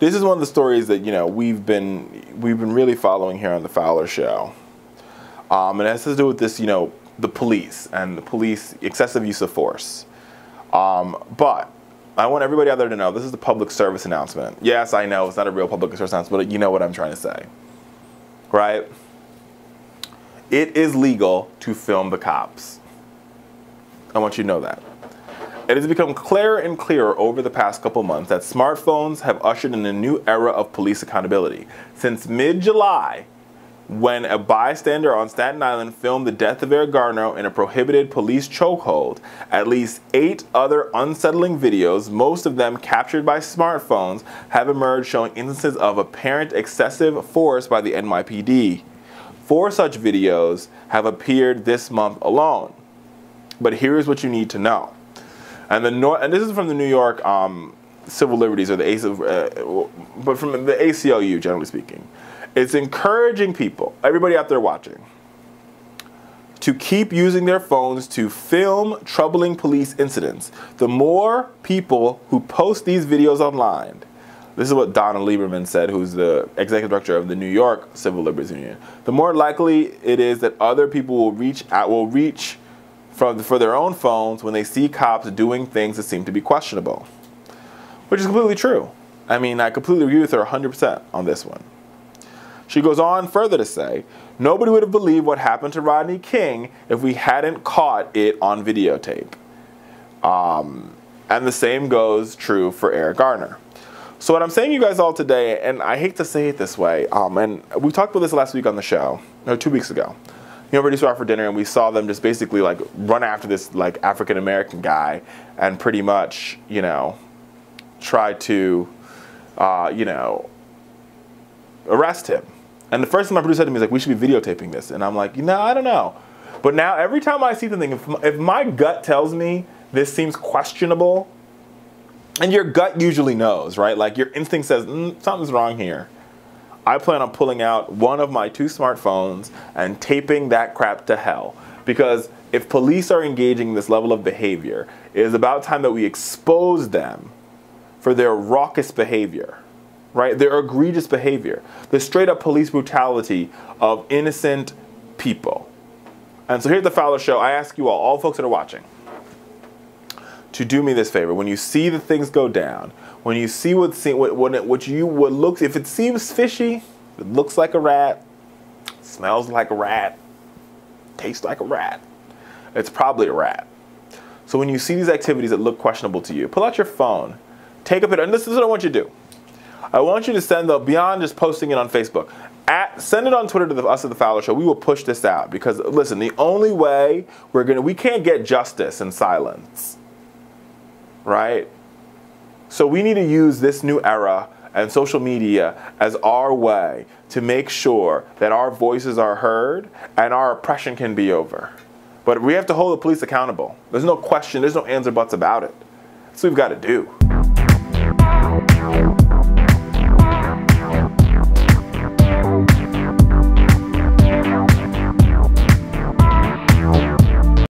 This is one of the stories that, you know, we've been really following here on the Fowler Show, and it has to do with this, you know, the police and the police excessive use of force. But I want everybody out there to know this is a public service announcement. Yes, I know it's not a real public service announcement, but you know what I'm trying to say, right? It is legal to film the cops. I want you to know that. It has become clearer and clearer over the past couple months that smartphones have ushered in a new era of police accountability. Since mid-July, when a bystander on Staten Island filmed the death of Eric Garner in a prohibited police chokehold, at least 8 other unsettling videos, most of them captured by smartphones, have emerged showing instances of apparent excessive force by the NYPD. 4 such videos have appeared this month alone. But here's what you need to know. And this is from the New York Civil Liberties, or the but from the ACLU, generally speaking. It's encouraging people, everybody out there watching, to keep using their phones to film troubling police incidents. The more people who post these videos online, this is what Donna Lieberman said, who's the executive director of the New York Civil Liberties Union, the more likely it is that other people will reach for their own phones when they see cops doing things that seem to be questionable. Which is completely true. I mean, I completely agree with her 100% on this one. She goes on further to say, nobody would have believed what happened to Rodney King if we hadn't caught it on videotape. And the same goes true for Eric Garner. So what I'm saying to you guys all today, and I hate to say it this way, and we talked about this last week on the show, no, 2 weeks ago. You know, we just were out for dinner and we saw them just basically like run after this like African-American guy and pretty much, you know, try to, you know, arrest him. And the first time my producer said to me, he's like, we should be videotaping this. And I'm like, you know, I don't know. But now every time I see something, if my gut tells me this seems questionable, and your gut usually knows, right? Like your instinct says, something's wrong here. I plan on pulling out one of my 2 smartphones and taping that crap to hell. Because if police are engaging in this level of behavior, it is about time that we expose them for their raucous behavior. Right? Their egregious behavior, the straight up police brutality of innocent people. And so here at the Fowler Show, I ask you all folks that are watching, to do me this favor. When you see the things go down, when you see what if it seems fishy, it looks like a rat, smells like a rat, tastes like a rat, it's probably a rat. So when you see these activities that look questionable to you, pull out your phone, take a picture, and this is what I want you to do. I want you to send, though, beyond just posting it on Facebook, send it on Twitter to us at The Fowler Show. We will push this out because, listen, the only way we can't get justice in silence, right? So we need to use this new era and social media as our way to make sure that our voices are heard and our oppression can be over. But we have to hold the police accountable. There's no question, there's no ands or buts about it. That's what we've got to do.